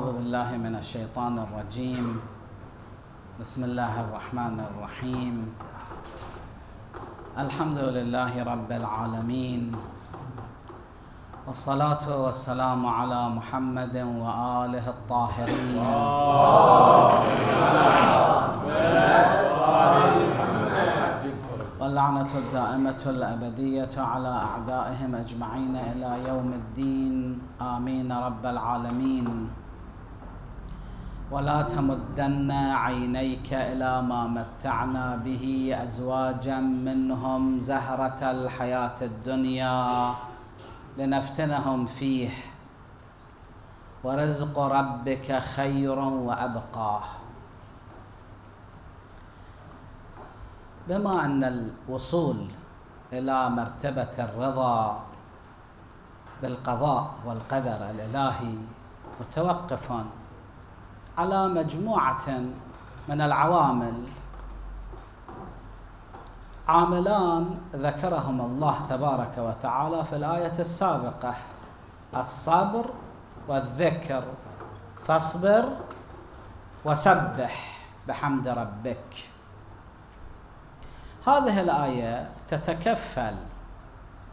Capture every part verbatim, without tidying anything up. أعوذ بالله من الشيطان الرجيم. بسم الله الرحمن الرحيم. الحمد لله رب العالمين، والصلاة والسلام على محمد وآله الطاهرين. واللعنة الدائمة الأبدية على أعدائهم أجمعين إلى يوم الدين، آمين رب العالمين. ولا تمدن عينيك إلى ما متعنا به أزواجا منهم زهرة الحياة الدنيا لنفتنهم فيه، ورزق ربك خير وأبقى. بما أن الوصول إلى مرتبة الرضا بالقضاء والقدر الإلهي متوقف على مجموعة من العوامل، عاملان ذكرهم الله تبارك وتعالى في الآية السابقة: الصبر والذكر، فاصبر وسبح بحمد ربك. هذه الآية تتكفل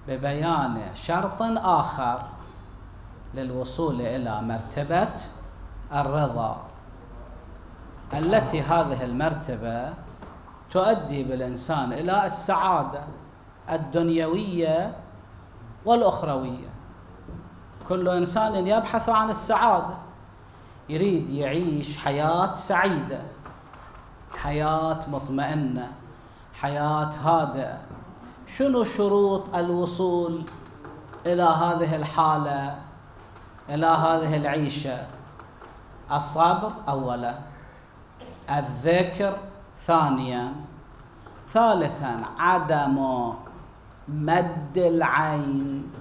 ببيان شرط آخر للوصول إلى مرتبة الرضا، التي هذه المرتبة تؤدي بالإنسان إلى السعادة الدنيوية والأخروية. كل إنسان يبحث عن السعادة، يريد يعيش حياة سعيدة، حياة مطمئنة، حياة هادئة. شنو شروط الوصول إلى هذه الحالة، إلى هذه العيشة؟ الصبر أولا، الذكر ثانيا، ثالثا عدم مد العين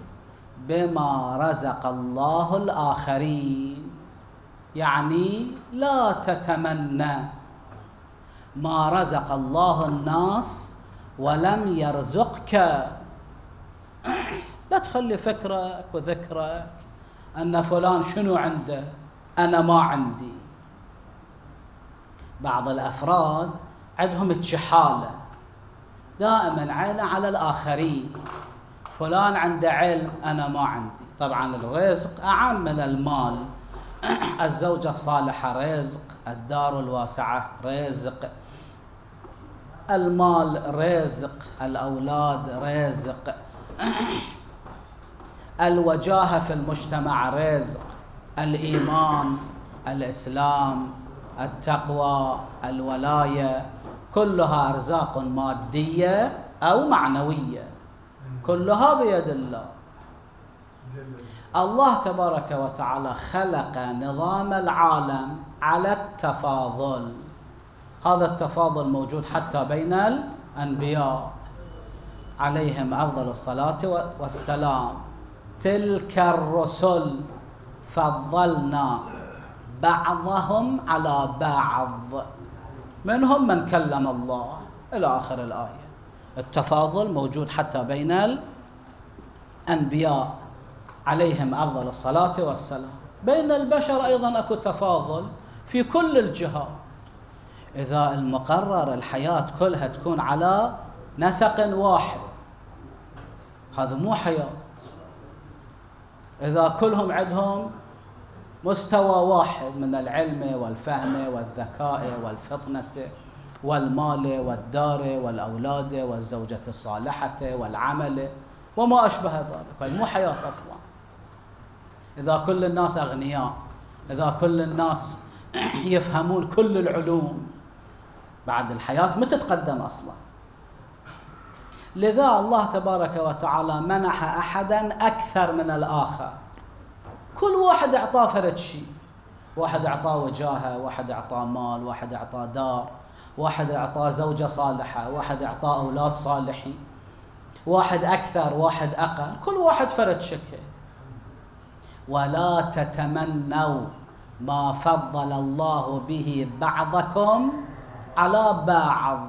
بما رزق الله الآخرين، يعني لا تتمنى ما رزق الله الناس ولم يرزقك. لا تخلي فكرك وذكرك أن فلان شنو عنده أنا ما عندي. بعض الأفراد عندهم الجحالة، دائما عينه على الآخرين، فلان عنده علم أنا ما عندي. طبعا الرزق أعم من المال، الزوجة الصالحة رزق، الدار الواسعة رزق، المال رزق، الأولاد رزق، الوجاهة في المجتمع رزق، الإيمان، الإسلام، التقوى، الولاية، كلها أرزاق مادية أو معنوية، كلها بيد الله. الله تبارك وتعالى خلق نظام العالم على التفاضل. هذا التفاضل موجود حتى بين الأنبياء عليهم أفضل الصلاة والسلام: تلك الرسل فضلنا بعضهم على بعض، منهم من كلم الله، إلى آخر الآية. التفاضل موجود حتى بين الأنبياء عليهم أفضل الصلاة والسلام. بين البشر أيضا أكو تفاضل في كل الجهات. إذا المقرر الحياة كلها تكون على نسق واحد، هذا مو حياة. إذا كلهم عندهم مستوى واحد من العلم والفهم والذكاء والفطنة والمال والدار والأولاد والزوجة الصالحة والعمل وما أشبه ذلك، هذه مو حياة أصلا. إذا كل الناس أغنياء، إذا كل الناس يفهمون كل العلوم، بعد الحياة ما تتقدم أصلا. لذا الله تبارك وتعالى منح أحدا أكثر من الآخر، كل واحد أعطاه فرد شيء. واحد أعطاه وجاهة، واحد أعطاه مال، واحد أعطاه دار، واحد أعطاه زوجة صالحة، واحد أعطاه أولاد صالحين، واحد أكثر، واحد أقل، كل واحد فرد شكل. ولا تتمنوا ما فضل الله به بعضكم على بعض.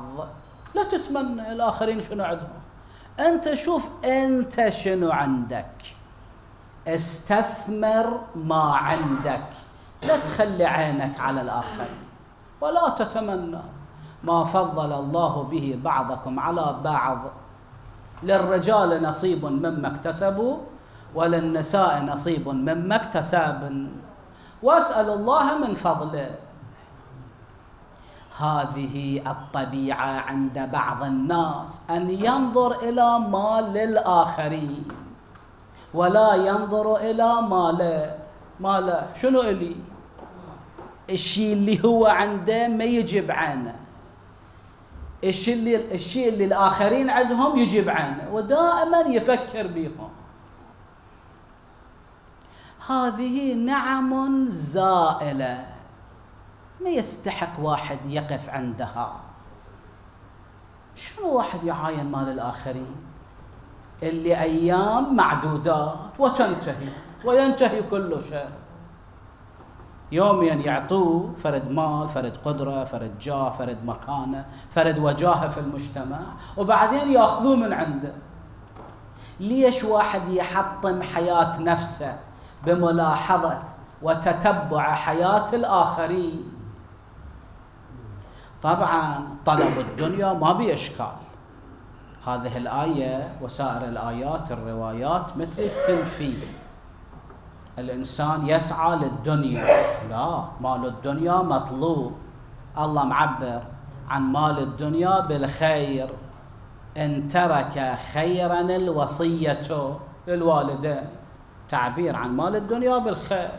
لا تتمنى الآخرين شنو عندهم، أنت شوف أنت شنو عندك، استثمر ما عندك، لا تخلي عينك على الآخرين ولا تتمنى ما فضل الله به بعضكم على بعض. للرجال نصيب مما اكتسبوا وللنساء نصيب مما اكتسبن واسأل الله من فضله. هذه الطبيعة عند بعض الناس أن ينظر إلى ما للآخرين ولا ينظر إلى ما له. ما له شنو إلي؟ الشيء اللي هو عنده ما يجيب عنه، الشيء اللي, الشيء اللي الآخرين عندهم يجيب عنه، ودائما يفكر بهم. هذه نعم زائلة ما يستحق واحد يقف عندها. شنو واحد يعاين مال الآخرين اللي أيام معدودات وتنتهي وينتهي كل شيء؟ يوميا يعطوه فرد مال، فرد قدرة، فرد جاه، فرد مكانة، فرد وجاهة في المجتمع، وبعدين يأخذوه من عنده. ليش واحد يحطم حياة نفسه بملاحظة وتتبع حياة الآخرين؟ طبعا طلب الدنيا ما بإشكال، هذه الآية وسائر الآيات الروايات مثل التنفي، الإنسان يسعى للدنيا، لا، مال الدنيا مطلوب، الله معبر عن مال الدنيا بالخير، إن ترك خيرا الوصية للوالدين، تعبير عن مال الدنيا بالخير.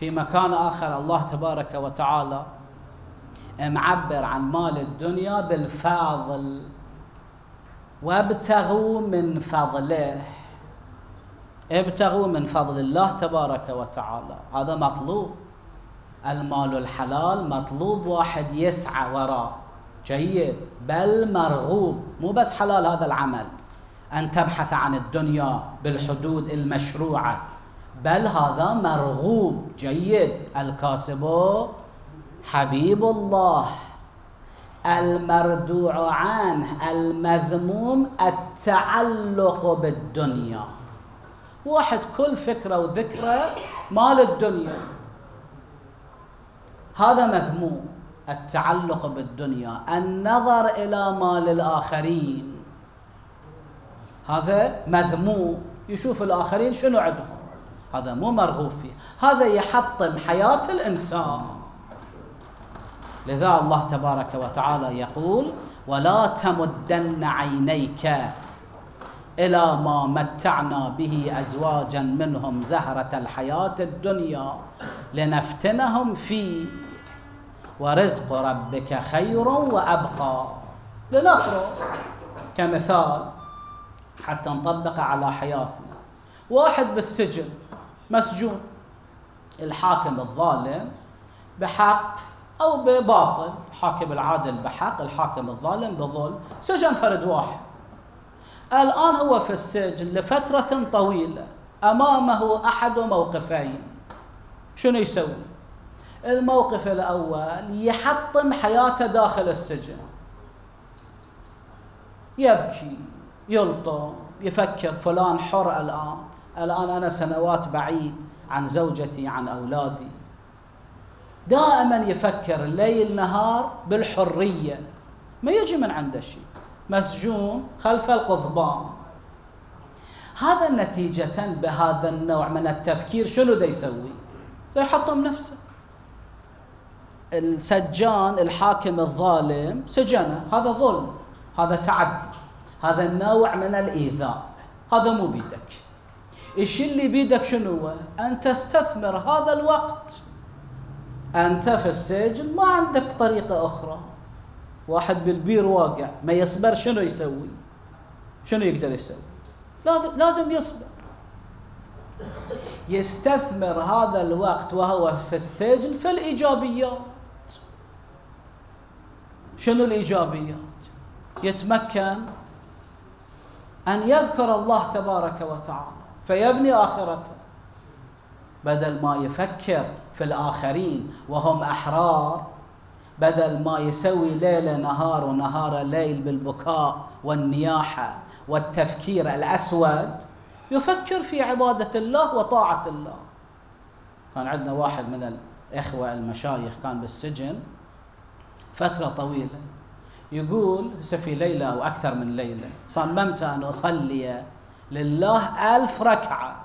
في مكان آخر الله تبارك وتعالى معبر عن مال الدنيا بالفاضل، وابتغوا من فضله، ابتغوا من فضل الله تبارك وتعالى، هذا مطلوب، المال الحلال مطلوب واحد يسعى وراه، جيد، بل مرغوب، مو بس حلال هذا العمل أن تبحث عن الدنيا بالحدود المشروعة، بل هذا مرغوب، جيد، الكاسب حبيب الله، المردوع عنه المذموم التعلق بالدنيا، واحد كل فكرة وذكرى مال الدنيا، هذا مذموم، التعلق بالدنيا، النظر إلى مال الآخرين هذا مذموم، يشوف الآخرين شنو عندهم، هذا مو مرغوب فيه، هذا يحطم حياة الإنسان. لذا الله تبارك وتعالى يقول ولا تمدن عينيك إلى ما متعنا به أزواجا منهم زهرة الحياة الدنيا لنفتنهم فيه ورزق ربك خير وأبقى. لنفرض كمثال حتى نطبق على حياتنا، واحد بالسجن مسجون، الحاكم الظالم بحق أو بباطل، الحاكم العادل بحق، الحاكم الظالم بظلم، سجن فرد واحد، الآن هو في السجن لفترة طويلة، أمامه أحد موقفين، شنو يسوي؟ الموقف الأول يحطم حياته داخل السجن، يبكي، يلطم، يفكر فلان حر الآن، الآن أنا سنوات بعيد عن زوجتي، عن أولادي، دائما يفكر ليل نهار بالحرية، ما يجي من عنده شيء، مسجون خلف القضبان. هذا نتيجة بهذا النوع من التفكير شنو دا يسوي؟ دا يحطم نفسه. السجان الحاكم الظالم سجنه، هذا ظلم، هذا تعدي، هذا النوع من الإيذاء، هذا مو بيدك. الشيء اللي بيدك شنو هو؟ أن تستثمر هذا الوقت، أنت في السجن ما عندك طريقة أخرى، واحد بالبير واقع ما يصبر شنو يسوي؟ شنو يقدر يسوي؟ لازم يصبر، يستثمر هذا الوقت وهو في السجن في الإيجابيات. شنو الإيجابيات؟ يتمكن أن يذكر الله تبارك وتعالى فيبني آخرته، بدل ما يفكر في الآخرين وهم أحرار، بدل ما يسوي ليل نهار ونهار ليل بالبكاء والنياحة والتفكير الأسود، يفكر في عبادة الله وطاعة الله. كان عندنا واحد من الإخوة المشايخ كان بالسجن فترة طويلة، يقول هسه في ليلة وأكثر من ليلة صممت أن أصلي لله ألف ركعة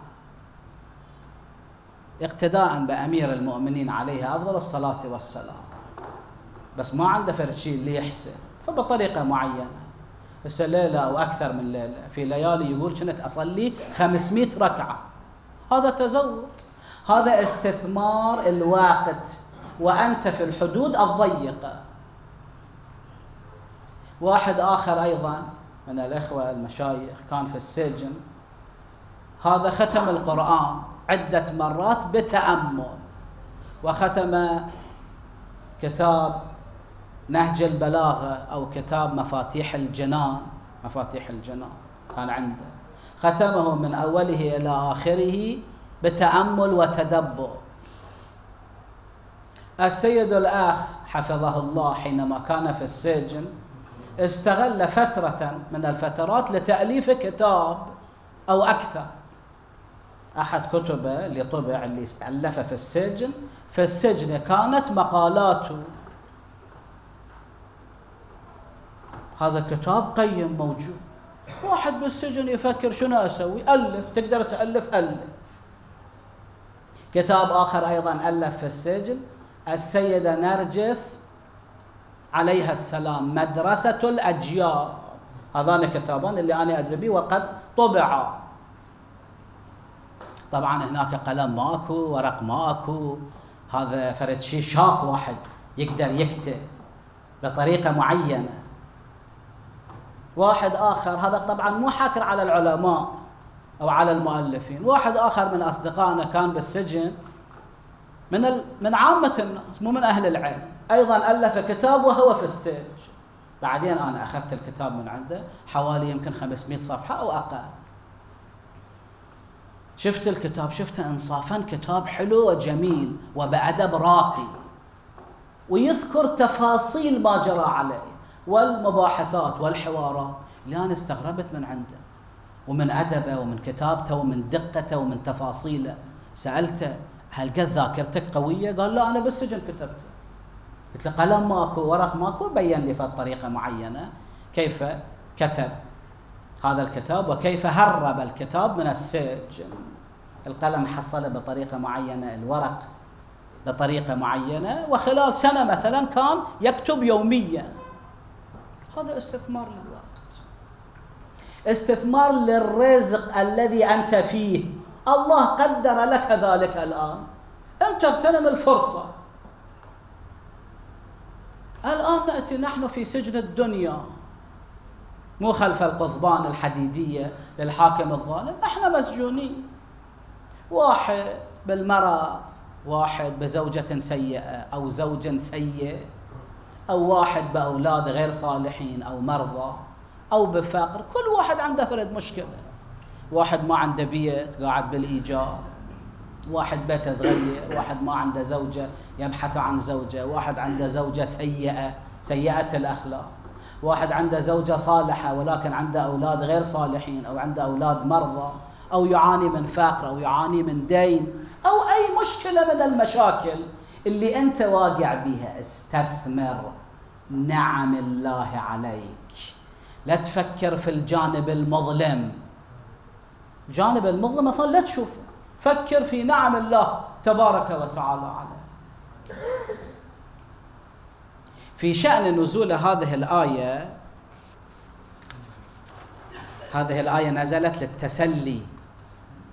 اقتداء بأمير المؤمنين عليه أفضل الصلاة والسلام، بس ما عنده فرد شيء اللي يحسن فبطريقة معينة. هسه ليلة وأكثر من ليلة، في ليالي يقول كنت أصلي خمسمئة ركعة. هذا تزود، هذا استثمار الوقت وأنت في الحدود الضيقة. واحد آخر أيضا من الإخوة المشايخ كان في السجن، هذا ختم القرآن عدة مرات بتأمل، وختم كتاب نهج البلاغة أو كتاب مفاتيح الجنان، مفاتيح الجنان كان عنده، ختمه من أوله إلى آخره بتأمل وتدبر. السيد الأخ حفظه الله حينما كان في السجن استغل فترة من الفترات لتأليف كتاب أو أكثر، أحد كتبه اللي طبع اللي ألفه في السجن، في السجن كانت مقالاته. هذا كتاب قيم موجود، واحد بالسجن يفكر شنو أسوي؟ ألف، تقدر تألف ألف. كتاب آخر أيضا ألف في السجن، السيدة نرجس عليها السلام، مدرسة الأجيال، هذان كتابان اللي أنا أدري به وقد طبعا. طبعا هناك قلم ماكو، ورق ماكو، هذا فرد شيء شاق واحد يقدر يكتب بطريقة معينة. واحد آخر، هذا طبعا مو حكر على العلماء أو على المؤلفين، واحد آخر من أصدقائنا كان بالسجن من ال... من عامة الناس مو من أهل العلم، أيضا ألف كتاب وهو في السجن. بعدين أنا أخذت الكتاب من عنده حوالي يمكن خمسمئة صفحة أو أقل، شفت الكتاب، شفته إنصافا كتاب حلو وجميل وبأدب راقي، ويذكر تفاصيل ما جرى عليه والمباحثات والحوارات اللي أنا استغربت من عنده ومن أدبه ومن كتابته ومن دقته ومن تفاصيله. سألته هل قد ذاكرتك قوية؟ قال لا أنا بالسجن كتبته. قلت له قلم ماكو، ورق ماكو، بين لي في طريقة معينة كيف كتب هذا الكتاب وكيف هرب الكتاب من السجن. القلم حصله بطريقة معينة، الورق بطريقة معينة، وخلال سنة مثلا كان يكتب يوميا. هذا استثمار للوقت، استثمار للرزق الذي أنت فيه. الله قدر لك ذلك الآن، أنت اغتنم الفرصة. الآن نأتي نحن في سجن الدنيا، مو خلف القضبان الحديدية للحاكم الظالم، احنا مسجونين، واحد بالمرأة، واحد بزوجة سيئة أو زوج سيء، أو واحد بأولاد غير صالحين أو مرضى أو بفقر. كل واحد عنده فرد مشكلة، واحد ما عنده بيت قاعد بالإيجار، واحد بيته صغير، واحد ما عنده زوجة يبحث عن زوجة، واحد عنده زوجة سيئة سيئة الأخلاق، واحد عنده زوجة صالحة ولكن عنده أولاد غير صالحين، أو عنده أولاد مرضى، أو يعاني من فقر، أو يعاني من دين، أو أي مشكلة من المشاكل اللي أنت واقع بها. استثمر نعم الله عليك، لا تفكر في الجانب المظلم، الجانب المظلم أصلا لا تشوفه، فكر في نعم الله تبارك وتعالى عليك. في شأن نزول هذه الآية، هذه الآية نزلت للتسلي،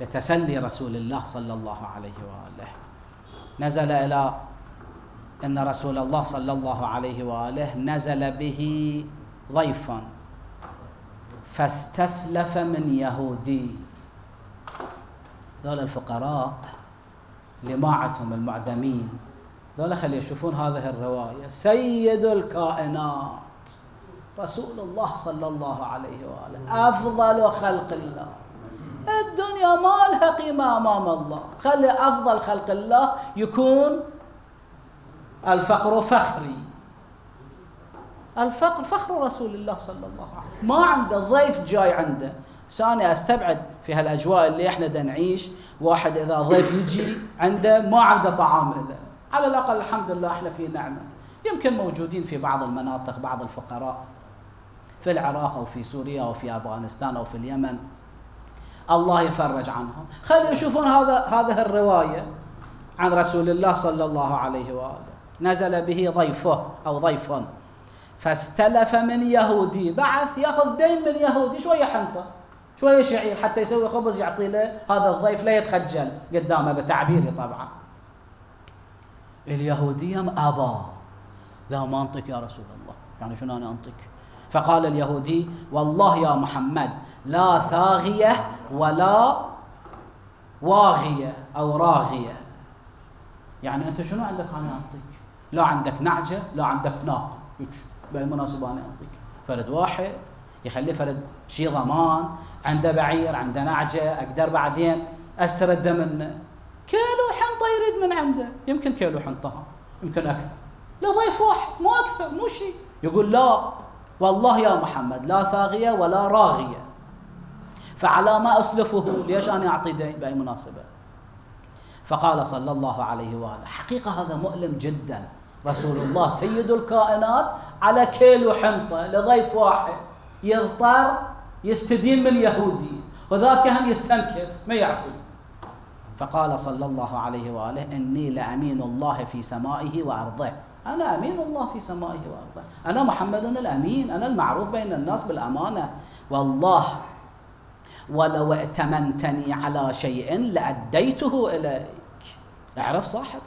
لتسلي رسول الله صلى الله عليه وآله. نزل إلى أن رسول الله صلى الله عليه وآله نزل به ضيفا فاستسلف من يهودي. ذول الفقراء اللي ما عندهم المعدمين، ذولا خلي يشوفون هذه الرواية، سيد الكائنات رسول الله صلى الله عليه وآله، أفضل خلق الله. الدنيا ما لها قيمة أمام الله، خلي أفضل خلق الله يكون الفقر فخري. الفقر فخر رسول الله صلى الله عليه وسلم، ما عنده ضيف جاي عنده. بس أنا أستبعد في هالأجواء اللي إحنا دنعيش واحد إذا ضيف يجي عنده ما عنده طعام إلا، على الأقل الحمد لله إحنا في نعمة. يمكن موجودين في بعض المناطق بعض الفقراء في العراق أو في سوريا أو في أفغانستان أو في اليمن، الله يفرج عنهم. خلوا يشوفون هذا هذه الرواية عن رسول الله صلى الله عليه وآله، نزل به ضيفه أو ضيف فاستلف من يهودي، بعث ياخذ دين من يهودي، شوية حنطة شوية شعير حتى يسوي خبز يعطي له هذا الضيف لا يتخجل قدامه، بتعبيري طبعا. اليهودي أبى، لا ما أنطيك يا رسول الله، يعني شنو أنا أنطيك؟ فقال اليهودي والله يا محمد لا ثاغية ولا واغية أو راغية، يعني أنت شنو عندك أنا أعطيك؟ لا عندك نعجة لا عندك ناق، بالمناسبة أنا أعطيك. فرد واحد يخلي فرد شي ضمان، عنده بعير عنده نعجة أقدر بعدين أسترده منه. كيلو حنطة يريد من عنده، يمكن كيلو حنطة يمكن أكثر، لا ضيف واحد مو أكثر مو شي. يقول لا والله يا محمد لا ثاغية ولا راغية، فعلى ما أسلفه ليش أنا أعطي دين بأي مناسبة؟ فقال صلى الله عليه وآله حقيقة هذا مؤلم جدا، رسول الله سيد الكائنات على كيلو حنطة لضيف واحد يضطر يستدين من يهودي، وذاك هم يستنكف ما يعطي. فقال صلى الله عليه وآله إني لأمين الله في سمائه وأرضه، أنا أمين الله في سمائه وأرضه، أنا محمد الأمين، أنا المعروف بين الناس بالأمانة. والله ولو ائتمنتني على شيء لأديته إليك، اعرف صاحبك.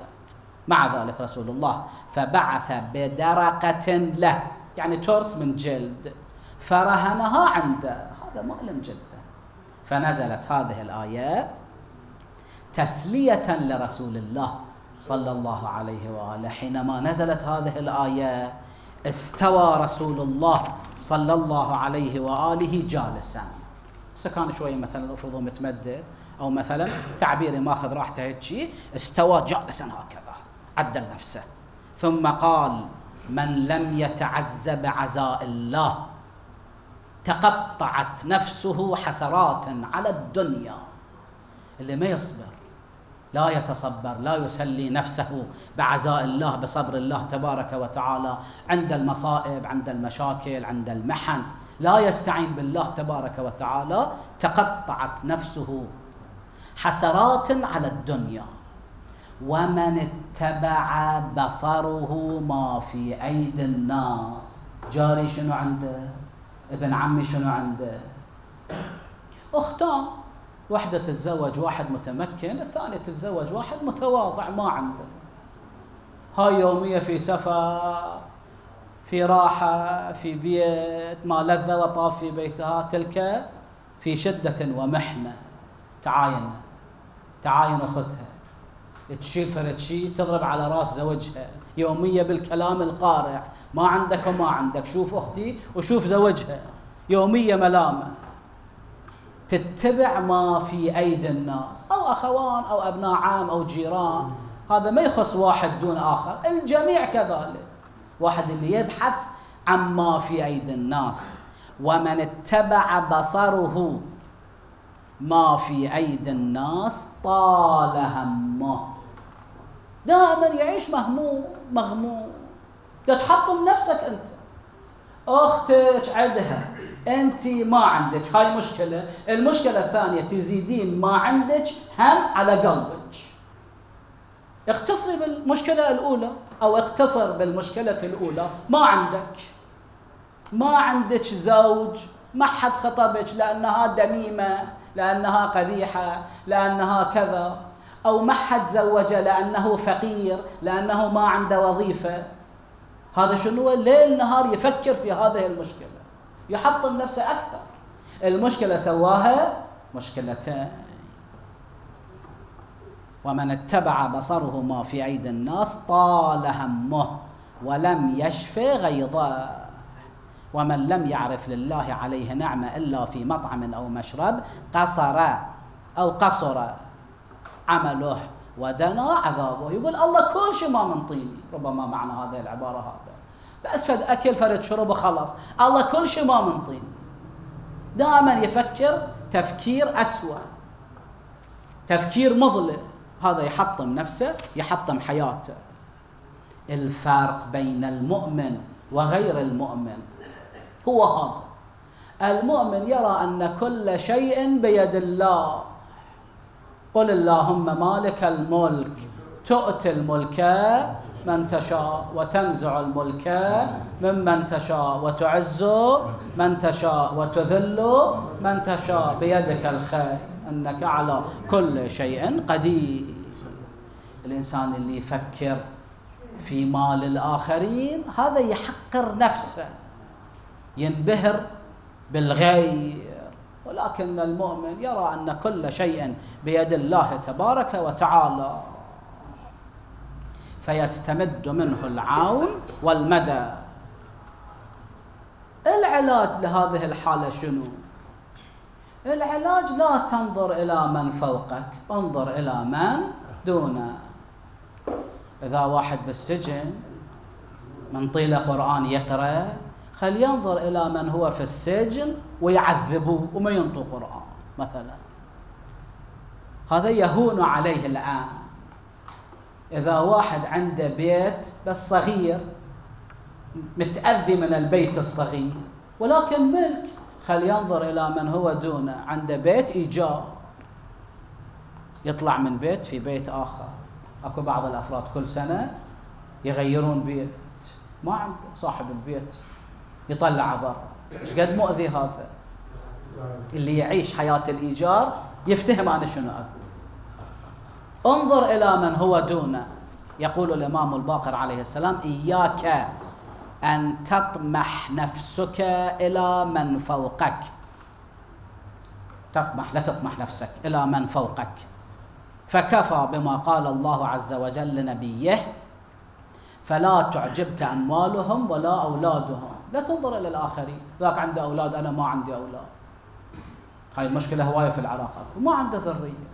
مع ذلك رسول الله فبعث بدرقة له، يعني ترس من جلد، فرهنها عنده، هذا مؤلم جدا. فنزلت هذه الآية تسلية لرسول الله صلى الله عليه وآله. حينما نزلت هذه الآية استوى رسول الله صلى الله عليه وآله جالسا. هسه كان شويه مثلا افرضوا متمدد او مثلا تعبيري ماخذ راحته هيك، استوى جالسا هكذا عدل نفسه، ثم قال من لم يتعز بعزاء الله تقطعت نفسه حسرات على الدنيا. اللي ما يصبر لا يتصبر لا يسلي نفسه بعزاء الله بصبر الله تبارك وتعالى عند المصائب عند المشاكل عند المحن، لا يستعين بالله تبارك وتعالى، تقطعت نفسه حسرات على الدنيا. ومن اتبع بصره ما في أيدي الناس، جاري شنو عنده، ابن عمي شنو عنده، أختان واحدة تتزوج واحد متمكن، الثانية تتزوج واحد متواضع ما عنده، هاي يومية في سفر في راحة في بيت ما لذ وطاف في بيتها، تلك في شدة ومحنة، تعاين تعاين أختها، تشيل فرتشي تضرب على رأس زوجها، يومية بالكلام القارع، ما عندك وما عندك، شوف أختي وشوف زوجها، يومية ملامة. تتبع ما في أيدي الناس، أو أخوان أو أبناء عام أو جيران، هذا ما يخص واحد دون آخر، الجميع كذلك، واحد اللي يبحث عما في أيدي الناس. ومن اتبع بصره ما في أيدي الناس طال همه، دائما يعيش مهموم مغموم، تحطم نفسك أنت، أختك عندها أنت ما عندك، هاي مشكلة. المشكلة الثانية تزيدين ما عندك هم على قلبك. اقتصري بالمشكلة الأولى أو اقتصر بالمشكلة الأولى، ما عندك ما عندك زوج، ما حد خطبك لأنها دميمة لأنها قبيحة لأنها كذا، أو ما حد زوجه لأنه فقير لأنه ما عنده وظيفة. هذا شنو؟ ليل نهار يفكر في هذه المشكلة، يحطم نفسه أكثر. المشكلة سواها مشكلتين. ومن اتبع بصره ما في أيدي الناس طال همه ولم يشف غيظه. ومن لم يعرف لله عليه نعمة إلا في مطعم أو مشرب قصر أو قصر عمله ودنا عذابه. يقول الله كل شيء ما منطيني، ربما معنى هذه العبارة هذا بس فد أكل فرد شرب خلاص، الله كل شيء ما منطيني، دائما يفكر تفكير أسوأ. تفكير مظلم، هذا يحطم نفسه يحطم حياته. الفرق بين المؤمن وغير المؤمن هو هذا، المؤمن يرى أن كل شيء بيد الله، قل اللهم مالك الملك تؤتي الملك من تشاء وتنزع الملك ممن تشاء وتعز من تشاء وتذل من تشاء بيدك الخير انك على كل شيء قدير. الانسان اللي يفكر في مال الاخرين هذا يحقر نفسه، ينبهر بالغير. ولكن المؤمن يرى ان كل شيء بيد الله تبارك وتعالى، فيستمد منه العون والمدى. العلاج لهذه الحالة شنو؟ العلاج لا تنظر إلى من فوقك، انظر إلى من دونك. إذا واحد بالسجن من طيلة قرآن يقرأ، خلي ينظر إلى من هو في السجن ويعذبوه وما ينطق قرآن مثلا، هذا يهون عليه الآن. إذا واحد عنده بيت بس صغير متأذي من البيت الصغير ولكن ملك، خل ينظر إلى من هو دونه عنده بيت إيجار، يطلع من بيت في بيت آخر. أكو بعض الأفراد كل سنة يغيرون بيت، ما عنده صاحب البيت يطلع برا، إيش قد مؤذي هذا. اللي يعيش حياة الإيجار يفتهم أنا شنو أقول. انظر إلى من هو دونه. يقول الإمام الباقر عليه السلام: إياك أن تطمح نفسك إلى من فوقك. تطمح، لا تطمح نفسك إلى من فوقك، فكفى بما قال الله عز وجل لنبيه: فلا تعجبك أموالهم ولا أولادهم. لا تنظر إلى الآخرين، ذاك عنده أولاد أنا ما عندي أولاد. هاي المشكلة هواية في العراق، وما عنده ذرية،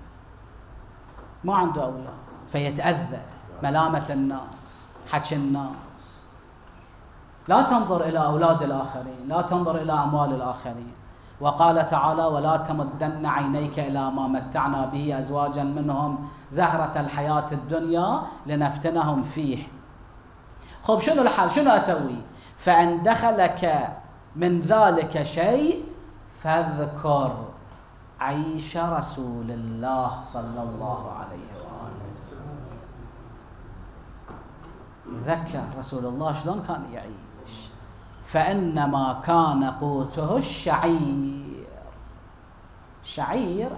ما عنده أولاد، فيتأذى. ملامة الناس، حكي الناس. لا تنظر إلى أولاد الآخرين، لا تنظر إلى أموال الآخرين. وقال تعالى: ولا تمدن عينيك إلى ما متعنا به أزواجا منهم زهرة الحياة الدنيا لنفتنهم فيه. خب شنو الحل؟ شنو أسوي؟ فإن دخلك من ذلك شيء فاذكر عيش رسول الله صلى الله عليه وآله. ذكر رسول الله شلون كان يعيش، فإنما كان قوته الشعير. الشعير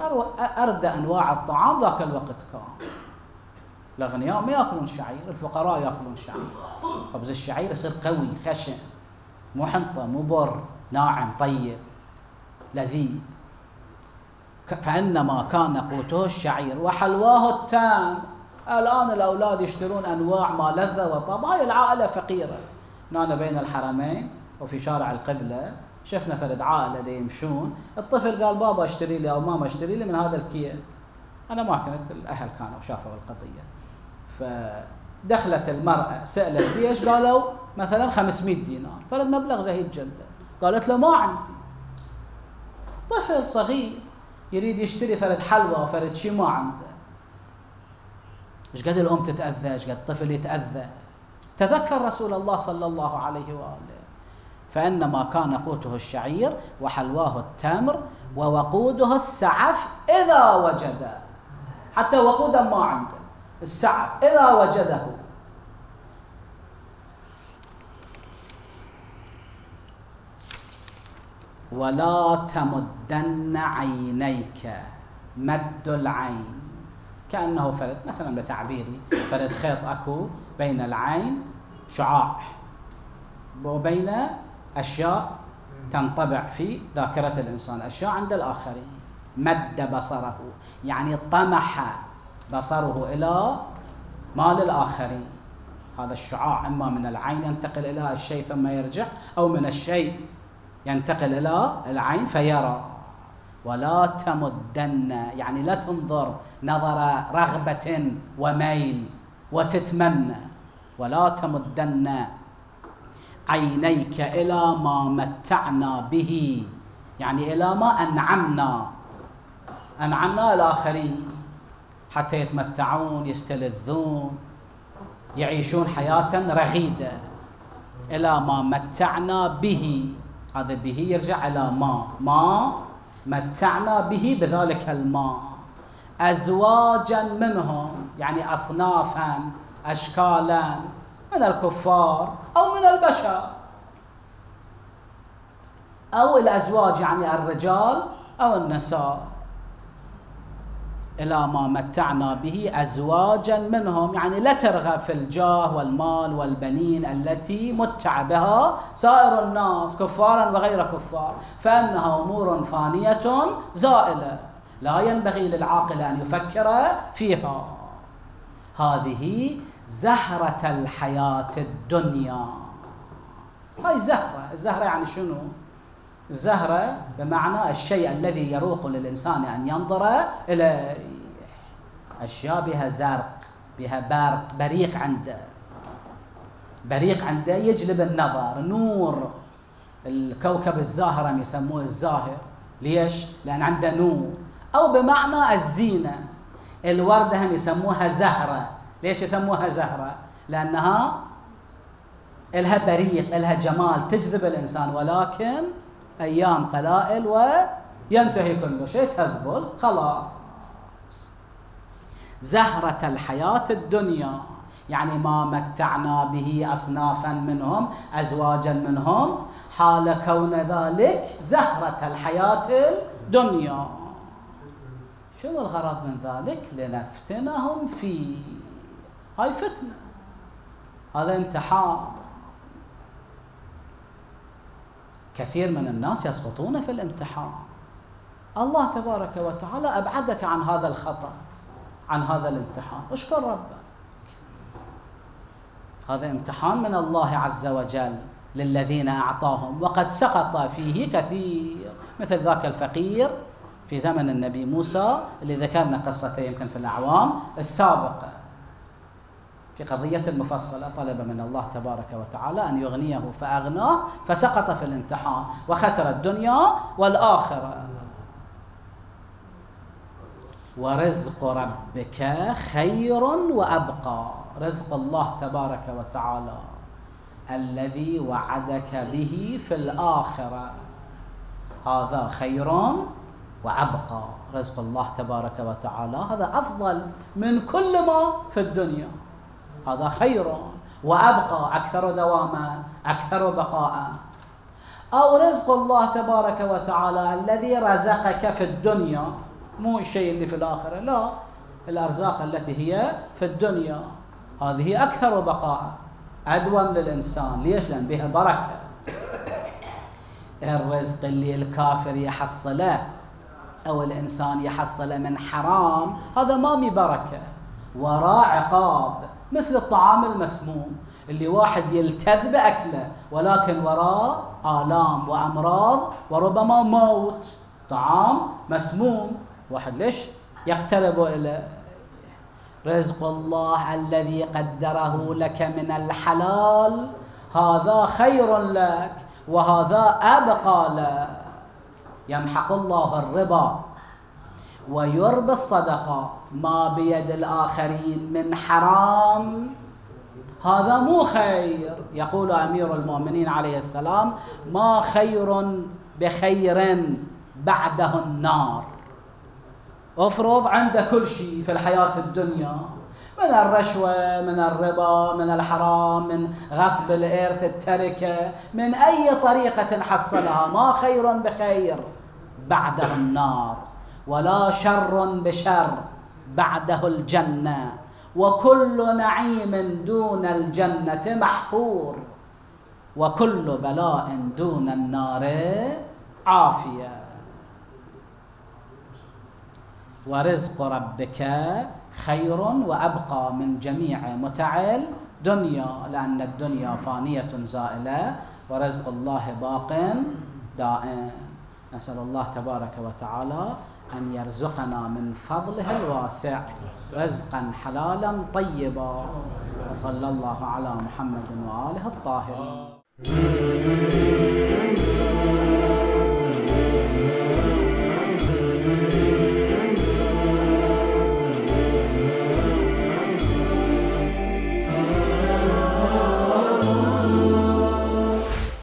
أردى أنواع الطعام ذاك الوقت كان. الأغنياء ما يأكلون شعير، الفقراء يأكلون شعير. خبز الشعير يصير قوي خشن، مو حنطة مو بر، ناعم طيب لذيذ. فإنما كان قوته الشعير وحلواه التام. الآن الأولاد يشترون أنواع ما لذة وطبايا، العائلة فقيرة. هنا بين الحرمين وفي شارع القبلة شفنا فرد عائلة دي يمشون، الطفل قال: بابا اشتري لي أو ماما اشتري لي من هذا الكيل. أنا ما كنت، الأهل كانوا شافوا القضية. فدخلت المرأة سألت ليش، قالوا مثلا خمسمئة دينار، فرد مبلغ زهيد جدا. قالت له: ما عندي. طفل صغير يريد يشتري فرد حلوى وفرد شي ما عنده. ايش قد الام تتاذى، ايش قد الطفل يتاذى. تذكر رسول الله صلى الله عليه واله. فانما كان قوته الشعير وحلواه التمر ووقوده السعف اذا وجده. حتى وقودا ما عنده، السعف اذا وجده. ولا تمدن عينيك، مد العين كأنه فرد مثلا بتعبيري فرد خيط أكو بين العين شعاع وبين أشياء تنطبع في ذاكرة الإنسان، أشياء عند الآخرين. مد بصره يعني طمح بصره إلى مال الآخرين. هذا الشعاع إما من العين ينتقل إلى الشيء ثم يرجع، أو من الشيء ينتقل إلى العين فيرى. ولا تمدن يعني لا تنظر نظر رغبة وميل وتتمنى. ولا تمدن عينيك إلى ما متعنا به، يعني إلى ما أنعمنا. أنعمنا الآخرين، حتى يتمتعون، يستلذون، يعيشون حياة رغيدة. إلى ما متعنا به، هذا به يرجع إلى ما ما متعنا به بذلك الماء أزواجا منهم، يعني أصنافا أشكالا من الكفار أو من البشر، أو الأزواج يعني الرجال أو النساء. إلى ما متعنا به أزواجا منهم، يعني لا ترغب في الجاه والمال والبنين التي متع بها سائر الناس كفارا وغير كفار، فإنها أمور فانية زائلة لا ينبغي للعاقل أن يفكر فيها. هذه زهرة الحياة الدنيا، هاي زهرة. الزهرة يعني شنو؟ زهرة بمعنى الشيء الذي يروق للإنسان أن ينظر إليه، أشياء بها زرق، بها برق، بريق عنده، بريق عنده يجلب النظر، نور. الكوكب الزاهرم يسموه الزاهر، ليش؟ لأن عنده نور. أو بمعنى الزينة، الوردة هم يسموها زهرة، ليش يسموها زهرة؟ لأنها إلها بريق، إلها جمال، تجذب الإنسان، ولكن أيام قلائل وينتهي كل شيء، تذبل خلاص. زهرة الحياة الدنيا، يعني ما متعنا به أصنافا منهم أزواجا منهم، حال كون ذلك زهرة الحياة الدنيا. شو الغرض من ذلك؟ لنفتنهم فيه، هاي فتنة، هذا امتحان. كثير من الناس يسقطون في الامتحان. الله تبارك وتعالى أبعدك عن هذا الخطأ، عن هذا الامتحان، اشكر ربك. هذا امتحان من الله عز وجل للذين أعطاهم، وقد سقط فيه كثير، مثل ذاك الفقير في زمن النبي موسى اللي ذكرنا قصته يمكن في الأعوام السابقة، في قضية المفصلة، طلب من الله تبارك وتعالى أن يغنيه فأغناه، فسقط في الامتحان وخسر الدنيا والآخرة. ورزق ربك خير وأبقى، رزق الله تبارك وتعالى الذي وعدك به في الآخرة، هذا خير وأبقى. رزق الله تبارك وتعالى هذا أفضل من كل ما في الدنيا، هذا خير وأبقى، أكثر دواما، أكثر بقاء. أو رزق الله تبارك وتعالى الذي رزقك في الدنيا، مو الشيء اللي في الآخرة، لا، الأرزاق التي هي في الدنيا، هذه أكثر بقاء، أدوم للإنسان. ليش؟ لأن بها بركة. الرزق اللي الكافر يحصله أو الإنسان يحصله من حرام، هذا ما مي بركة وراء عقاب، مثل الطعام المسموم اللي واحد يلتذ بأكله ولكن وراه آلام وأمراض وربما موت. طعام مسموم واحد ليش يقترب إليه؟ رزق الله الذي قدره لك من الحلال، هذا خير لك وهذا أبقى لك. يمحق الله الربا ويربي الصدقات، ما بيد الآخرين من حرام هذا مو خير. يقول أمير المؤمنين عليه السلام: ما خير بخير بعده النار. افرض عنده كل شيء في الحياة الدنيا، من الرشوة، من الربا، من الحرام، من غصب الإرث، التركة، من أي طريقة حصلها، ما خير بخير بعده النار، ولا شر بشر بعده الجنة، وكل نعيم دون الجنة محقور، وكل بلاء دون النار عافية. ورزق ربك خير وأبقى من جميع متع الدنيا، لأن الدنيا فانية زائلة ورزق الله باق دائم. نسأل الله تبارك وتعالى أن يرزقنا من فضله الواسع رزقا حلالا طيبا، وصلى الله على محمد وآله الطاهرين.